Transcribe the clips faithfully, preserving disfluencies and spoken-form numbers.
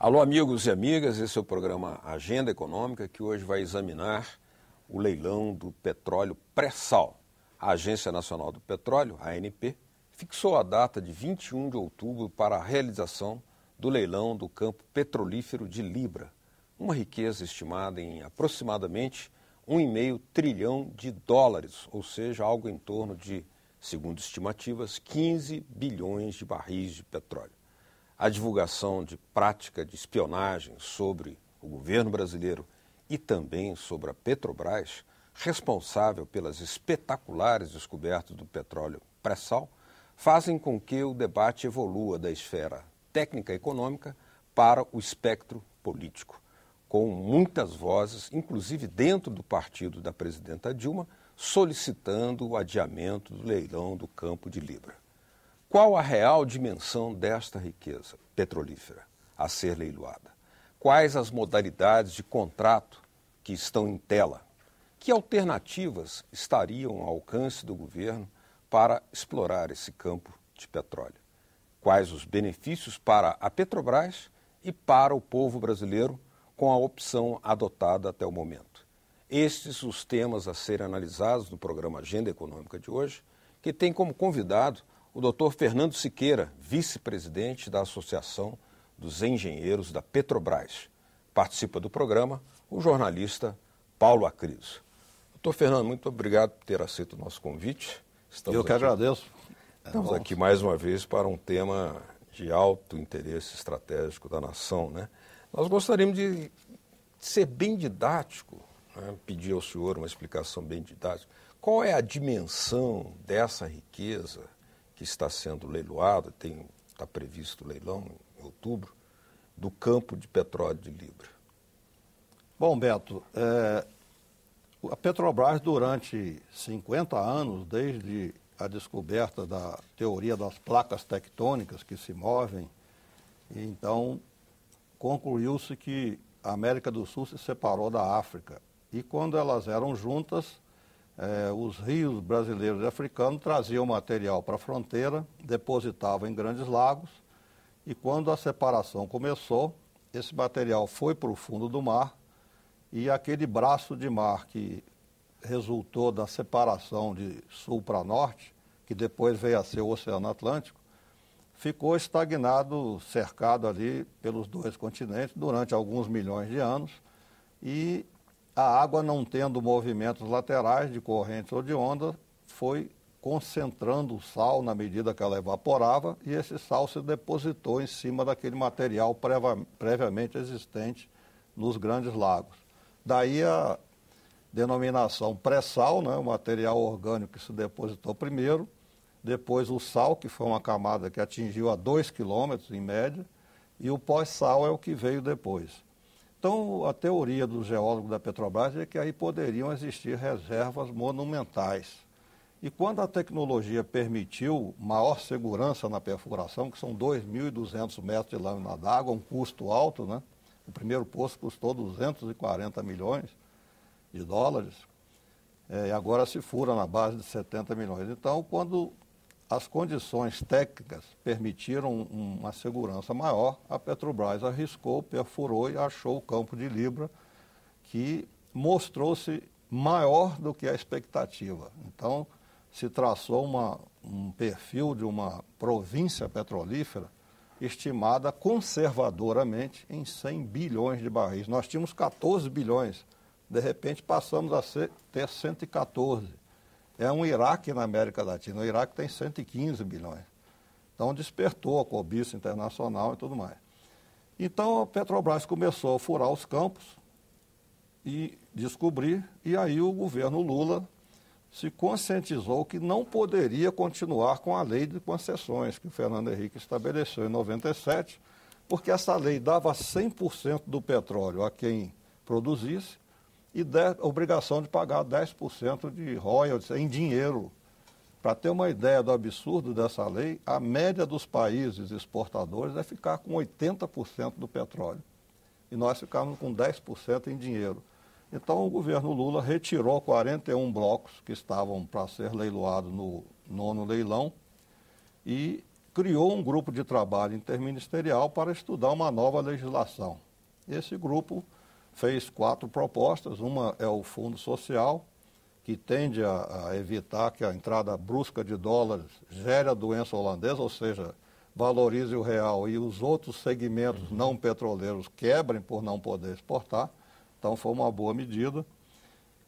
Alô, amigos e amigas, esse é o programa Agenda Econômica, que hoje vai examinar o leilão do petróleo pré-sal. A Agência Nacional do Petróleo, A N P, fixou a data de vinte e um de outubro para a realização do leilão do campo petrolífero de Libra, uma riqueza estimada em aproximadamente um vírgula cinco trilhão de dólares, ou seja, algo em torno de, segundo estimativas, quinze bilhões de barris de petróleo. A divulgação de prática de espionagem sobre o governo brasileiro e também sobre a Petrobras, responsável pelas espetaculares descobertas do petróleo pré-sal, fazem com que o debate evolua da esfera técnica econômica para o espectro político, com muitas vozes, inclusive dentro do partido da presidenta Dilma, solicitando o adiamento do leilão do campo de Libra. Qual a real dimensão desta riqueza petrolífera a ser leiloada? Quais as modalidades de contrato que estão em tela? Que alternativas estariam ao alcance do governo para explorar esse campo de petróleo? Quais os benefícios para a Petrobras e para o povo brasileiro com a opção adotada até o momento? Estes os temas a serem analisados no programa Agenda Econômica de hoje, que tem como convidado o doutor Fernando Siqueira, vice-presidente da Associação dos Engenheiros da Petrobras. Participa do programa o jornalista Paulo Acris. Doutor Fernando, muito obrigado por ter aceito o nosso convite. Estamos Eu que aqui, agradeço. Estamos Vamos. aqui mais uma vez para um tema de alto interesse estratégico da nação, né? Nós gostaríamos de ser bem didático, né? Pedir ao senhor uma explicação bem didática. Qual é a dimensão dessa riqueza que está sendo leiloada, tem, está previsto o leilão em outubro, do campo de petróleo de Libra? Bom, Beto, é, a Petrobras, durante cinquenta anos, desde a descoberta da teoria das placas tectônicas que se movem, então concluiu-se que a América do Sul se separou da África. E quando elas eram juntas, É, os rios brasileiros e africanos traziam material para a fronteira, depositavam em grandes lagos, e quando a separação começou, esse material foi para o fundo do mar, e aquele braço de mar que resultou da separação de sul para norte, que depois veio a ser o Oceano Atlântico, ficou estagnado, cercado ali pelos dois continentes durante alguns milhões de anos, e a água, não tendo movimentos laterais de corrente ou de onda, foi concentrando o sal na medida que ela evaporava, e esse sal se depositou em cima daquele material previamente existente nos grandes lagos. Daí a denominação pré-sal, né, o material orgânico que se depositou primeiro, depois o sal, que foi uma camada que atingiu a dois quilômetros em média, e o pós-sal é o que veio depois. Então, a teoria dos geólogos da Petrobras é que aí poderiam existir reservas monumentais. E quando a tecnologia permitiu maior segurança na perfuração, que são dois mil e duzentos metros de lâmina d'água, um custo alto, né? O primeiro poço custou duzentos e quarenta milhões de dólares, é, e agora se fura na base de setenta milhões. Então, quando as condições técnicas permitiram uma segurança maior, a Petrobras arriscou, perfurou e achou o campo de Libra, que mostrou-se maior do que a expectativa. Então, se traçou uma, um perfil de uma província petrolífera estimada conservadoramente em cem bilhões de barris. Nós tínhamos quatorze bilhões, de repente passamos a ser, ter cento e quatorze. É um Iraque na América Latina. O Iraque tem cento e quinze bilhões. Então, despertou a cobiça internacional e tudo mais. Então, a Petrobras começou a furar os campos e descobrir, e aí o governo Lula se conscientizou que não poderia continuar com a lei de concessões que o Fernando Henrique estabeleceu em noventa e sete, porque essa lei dava cem por cento do petróleo a quem produzisse, e de, obrigação de pagar dez por cento de royalties em dinheiro. Para ter uma ideia do absurdo dessa lei, a média dos países exportadores é ficar com oitenta por cento do petróleo. E nós ficamos com dez por cento em dinheiro. Então, o governo Lula retirou quarenta e um blocos que estavam para ser leiloados no nono leilão e criou um grupo de trabalho interministerial para estudar uma nova legislação. Esse grupo fez quatro propostas. Uma é o Fundo Social, que tende a, a evitar que a entrada brusca de dólares gere a doença holandesa, ou seja, valorize o real e os outros segmentos não petroleiros quebrem por não poder exportar. Então, foi uma boa medida.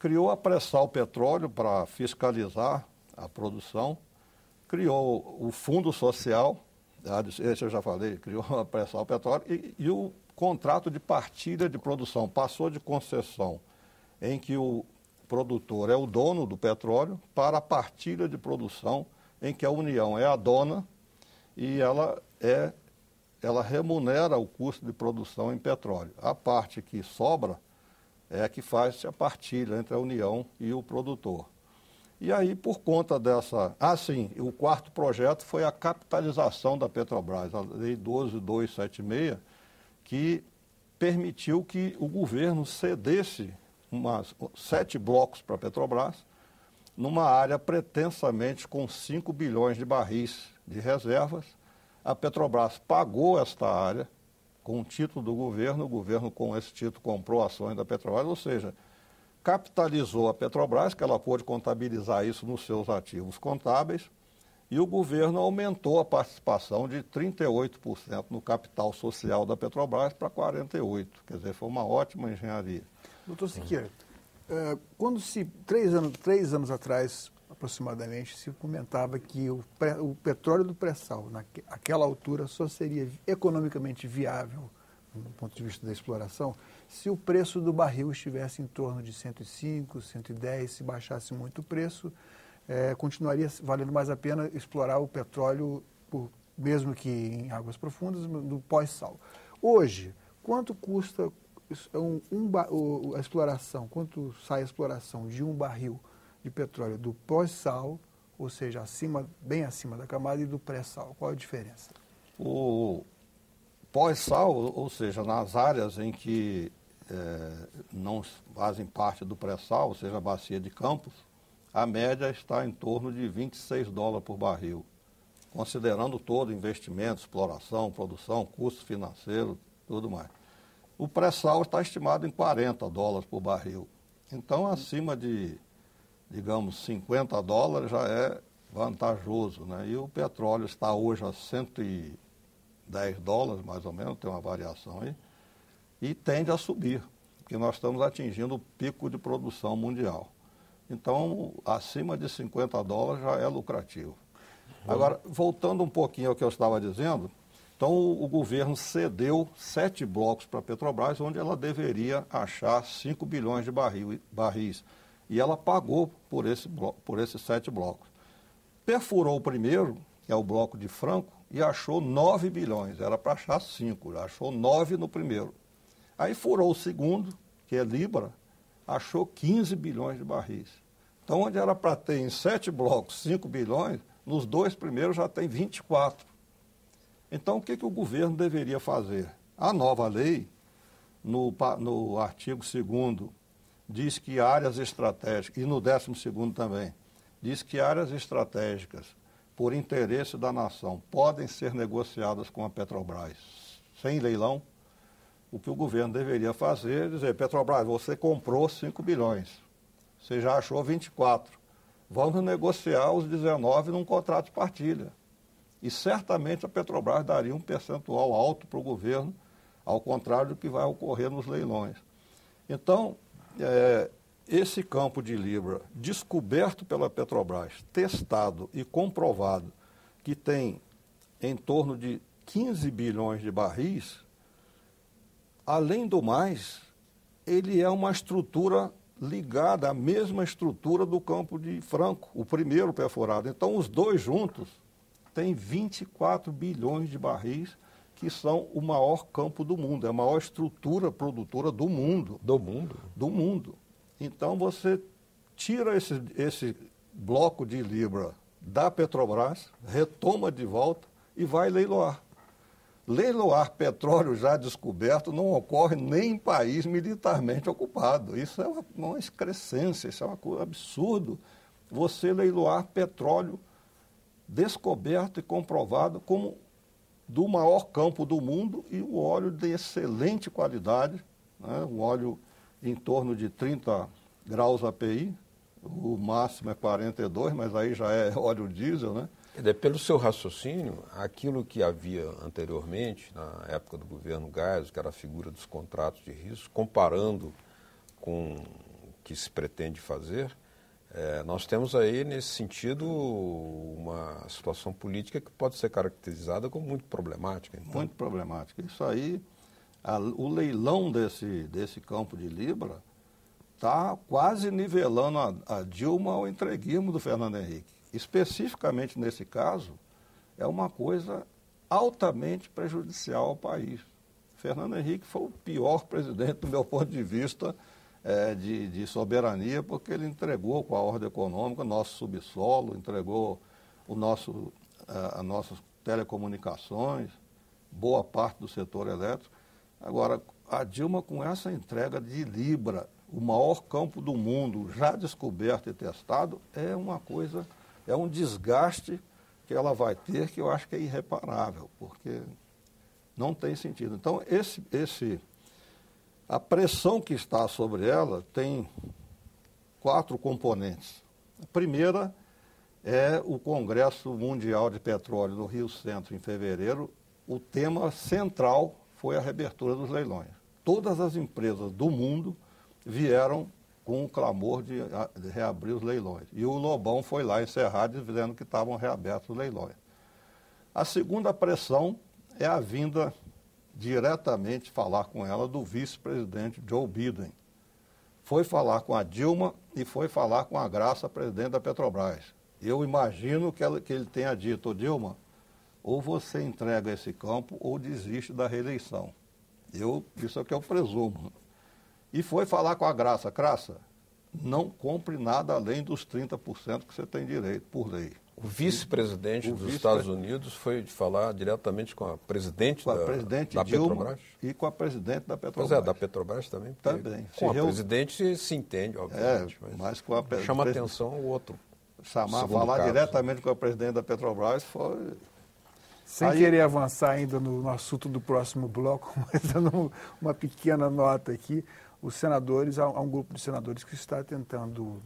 Criou a Pré-Sal Petróleo para fiscalizar a produção. Criou o Fundo Social, esse eu já falei, criou a Pré-Sal Petróleo e, e o contrato de partilha de produção. Passou de concessão, em que o produtor é o dono do petróleo, para a partilha de produção, em que a União é a dona e ela, é, ela remunera o custo de produção em petróleo. A parte que sobra é que faz a partilha entre a União e o produtor. E aí, por conta dessa... Ah, sim, o quarto projeto foi a capitalização da Petrobras, a Lei doze mil duzentos e setenta e seis, que permitiu que o governo cedesse umas, sete blocos para a Petrobras, numa área pretensamente com cinco bilhões de barris de reservas. A Petrobras pagou esta área com o título do governo, o governo com esse título comprou ações da Petrobras, ou seja, capitalizou a Petrobras, que ela pôde contabilizar isso nos seus ativos contábeis, e o governo aumentou a participação de trinta e oito por cento no capital social da Petrobras para quarenta e oito por cento. Quer dizer, foi uma ótima engenharia. Doutor Siqueira, quando se, três anos, três anos atrás, aproximadamente, se comentava que o, pré, o petróleo do pré-sal, naquela altura, só seria economicamente viável, do ponto de vista da exploração, se o preço do barril estivesse em torno de cento e cinco, cento e dez, se baixasse muito o preço, é, continuaria valendo mais a pena explorar o petróleo, por, mesmo que em águas profundas, no pós-sal. Hoje, quanto custa um, um, a exploração, quanto sai a exploração de um barril de petróleo do pós-sal, ou seja, acima, bem acima da camada, e do pré-sal? Qual a diferença? O pós-sal, ou seja, nas áreas em que É, não fazem parte do pré-sal, ou seja, a bacia de Campos, a média está em torno de vinte e seis dólares por barril. Considerando todo investimento, exploração, produção, custo financeiro, tudo mais. O pré-sal está estimado em quarenta dólares por barril. Então, acima de, digamos, cinquenta dólares já é vantajoso, né? E o petróleo está hoje a cento e dez dólares, mais ou menos, tem uma variação aí. E tende a subir, porque nós estamos atingindo o pico de produção mundial. Então, acima de cinquenta dólares já é lucrativo. Agora, voltando um pouquinho ao que eu estava dizendo, então o, o governo cedeu sete blocos para a Petrobras, onde ela deveria achar cinco bilhões de barril, barris. E ela pagou por, esse blo, por esses sete blocos. Perfurou o primeiro, que é o bloco de Franco, e achou nove bilhões. Era para achar cinco, achou nove no primeiro. Aí furou o segundo, que é Libra, achou quinze bilhões de barris. Então, onde era para ter em sete blocos cinco bilhões, nos dois primeiros já tem vinte e quatro. Então, o que, que o governo deveria fazer? A nova lei, no, no artigo segundo, diz que áreas estratégicas, e no décimo segundo também, diz que áreas estratégicas, por interesse da nação, podem ser negociadas com a Petrobras sem leilão. O que o governo deveria fazer é dizer: Petrobras, você comprou cinco bilhões, você já achou vinte e quatro, vamos negociar os dezenove num contrato de partilha. E certamente a Petrobras daria um percentual alto para o governo, ao contrário do que vai ocorrer nos leilões. Então, é, esse campo de Libra, descoberto pela Petrobras, testado e comprovado, que tem em torno de quinze bilhões de barris, além do mais, ele é uma estrutura ligada à mesma estrutura do campo de Franco, o primeiro perfurado. Então, os dois juntos têm vinte e quatro bilhões de barris, que são o maior campo do mundo, é a maior estrutura produtora do mundo. Do mundo? Do mundo. Então, você tira esse, esse bloco de Libra da Petrobras, retoma de volta e vai leiloar. Leiloar petróleo já descoberto não ocorre nem em país militarmente ocupado. Isso é uma, uma excrescência, isso é uma coisa absurda. Você leiloar petróleo descoberto e comprovado como do maior campo do mundo e um óleo de excelente qualidade, né? Um óleo em torno de trinta graus A P I, o máximo é quarenta e dois, mas aí já é óleo diesel, né? Pelo seu raciocínio, aquilo que havia anteriormente, na época do governo Gás, que era a figura dos contratos de risco, comparando com o que se pretende fazer, é, nós temos aí, nesse sentido, uma situação política que pode ser caracterizada como muito problemática. Então. Muito problemática. Isso aí, a, o leilão desse, desse campo de Libra está quase nivelando a, a Dilma ao entreguismo do Fernando Henrique. Especificamente nesse caso, é uma coisa altamente prejudicial ao país. Fernando Henrique foi o pior presidente, do meu ponto de vista, é, de, de soberania, porque ele entregou com a ordem econômica o nosso subsolo, entregou o nosso, a, as nossas telecomunicações, boa parte do setor elétrico. Agora, a Dilma, com essa entrega de Libra, o maior campo do mundo, já descoberto e testado, é uma coisa... É um desgaste que ela vai ter que eu acho que é irreparável, porque não tem sentido. Então, esse, esse, a pressão que está sobre ela tem quatro componentes. A primeira é o Congresso Mundial de Petróleo no Rio Centro, em fevereiro. O tema central foi a reabertura dos leilões. Todas as empresas do mundo vieram com o clamor de reabrir os leilões. E o Lobão foi lá encerrar dizendo que estavam reabertos os leilões. A segunda pressão é a vinda diretamente falar com ela do vice-presidente Joe Biden. Foi falar com a Dilma e foi falar com a Graça, presidente da Petrobras. Eu imagino que, ela, que ele tenha dito, ô Dilma, ou você entrega esse campo ou desiste da reeleição. Eu, isso é o que eu presumo. E foi falar com a Graça, Graça, não compre nada além dos trinta por cento que você tem direito, por lei. O vice-presidente dos Estados Unidos foi falar diretamente com a presidente da Petrobras? E com a presidente da Petrobras. Pois é, da Petrobras também. Também. Com a presidente se entende, obviamente. É, mas com a presidente. Chama atenção o outro. Chamar, falar diretamente com a presidente da Petrobras foi... Sem Aí, querer avançar ainda no, no assunto do próximo bloco, mas dando uma pequena nota aqui, os senadores, há um grupo de senadores que está tentando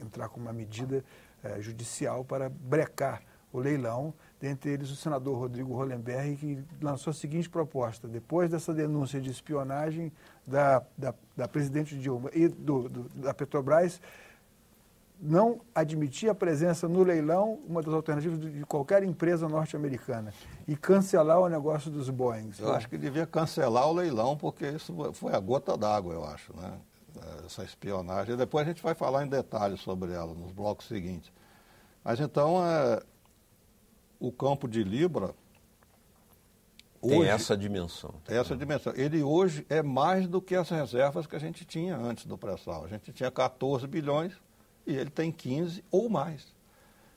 entrar com uma medida eh, judicial para brecar o leilão, dentre eles o senador Rodrigo Hollenberg, que lançou a seguinte proposta: depois dessa denúncia de espionagem da, da, da presidente Dilma e do, do, da Petrobras, não admitir a presença no leilão, uma das alternativas de qualquer empresa norte-americana, e cancelar o negócio dos Boeing. Eu acho que devia cancelar o leilão, porque isso foi a gota d'água, eu acho, né? Essa espionagem. Depois a gente vai falar em detalhes sobre ela, nos blocos seguintes. Mas então, é... o campo de Libra... Tem hoje, essa dimensão. Tem essa dimensão. Ele hoje é mais do que as reservas que a gente tinha antes do pré-sal. A gente tinha quatorze bilhões... e ele tem quinze ou mais.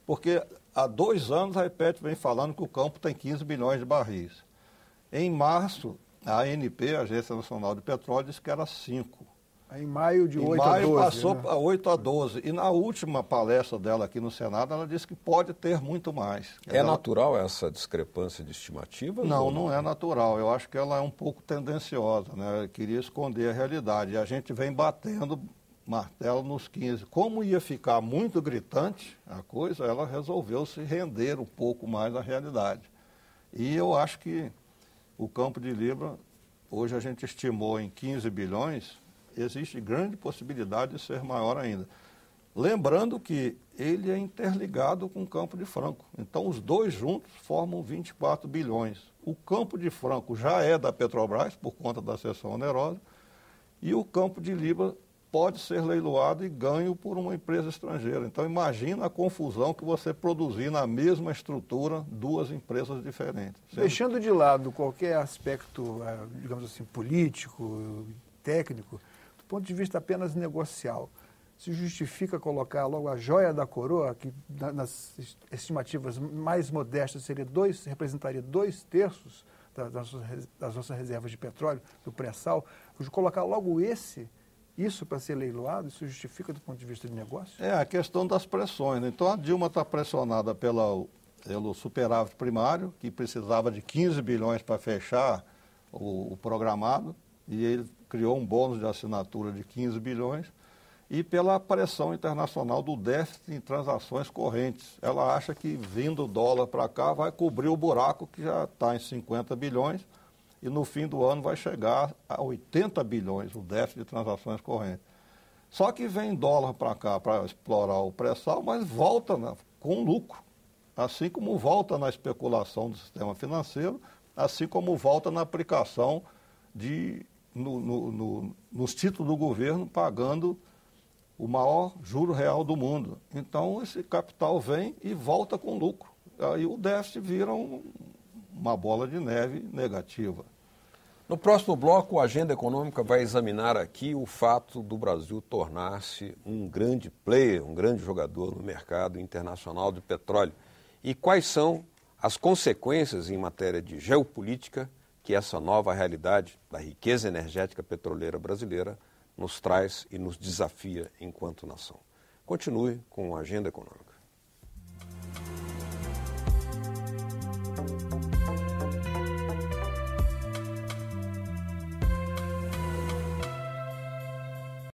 Porque há dois anos a ANP vem falando que o campo tem quinze bilhões de barris. Em março, a A N P, a Agência Nacional do Petróleo, disse que era cinco. Em maio, de oito a doze. Passou para oito a doze. E na última palestra dela aqui no Senado, ela disse que pode ter muito mais. É ela... natural essa discrepância de estimativas? Não, ou... não é natural. Eu acho que ela é um pouco tendenciosa, né? Eu queria esconder a realidade. E a gente vem batendo... martelo nos quinze. Como ia ficar muito gritante a coisa, ela resolveu se render um pouco mais à realidade. E eu acho que o campo de Libra, hoje a gente estimou em quinze bilhões, existe grande possibilidade de ser maior ainda. Lembrando que ele é interligado com o campo de Franco. Então, os dois juntos formam vinte e quatro bilhões. O campo de Franco já é da Petrobras, por conta da cessão onerosa, e o campo de Libra pode ser leiloado e ganho por uma empresa estrangeira. Então, imagina a confusão que você produzir na mesma estrutura duas empresas diferentes. Sempre. Deixando de lado qualquer aspecto, digamos assim, político, técnico, do ponto de vista apenas negocial, se justifica colocar logo a joia da coroa, que nas estimativas mais modestas seria dois, representaria dois terços das nossas reservas de petróleo, do pré-sal, colocar logo esse... Isso para ser leiloado, isso justifica do ponto de vista de negócio? É, a questão das pressões. Né? Então, a Dilma está pressionada pela pelo superávit primário, que precisava de quinze bilhões para fechar o, o programado, e ele criou um bônus de assinatura de quinze bilhões, e pela pressão internacional do déficit em transações correntes. Ela acha que, vindo o dólar para cá, vai cobrir o buraco que já está em cinquenta bilhões, e no fim do ano vai chegar a oitenta bilhões o déficit de transações correntes. Só que vem dólar para cá para explorar o pré-sal, mas volta na, com lucro. Assim como volta na especulação do sistema financeiro, assim como volta na aplicação de, no, no, no, nos títulos do governo, pagando o maior juro real do mundo. Então, esse capital vem e volta com lucro. Aí o déficit vira um, uma bola de neve negativa. No próximo bloco, a Agenda Econômica vai examinar aqui o fato do Brasil tornar-se um grande player, um grande jogador no mercado internacional de petróleo. E quais são as consequências em matéria de geopolítica que essa nova realidade da riqueza energética petroleira brasileira nos traz e nos desafia enquanto nação. Continue com a Agenda Econômica.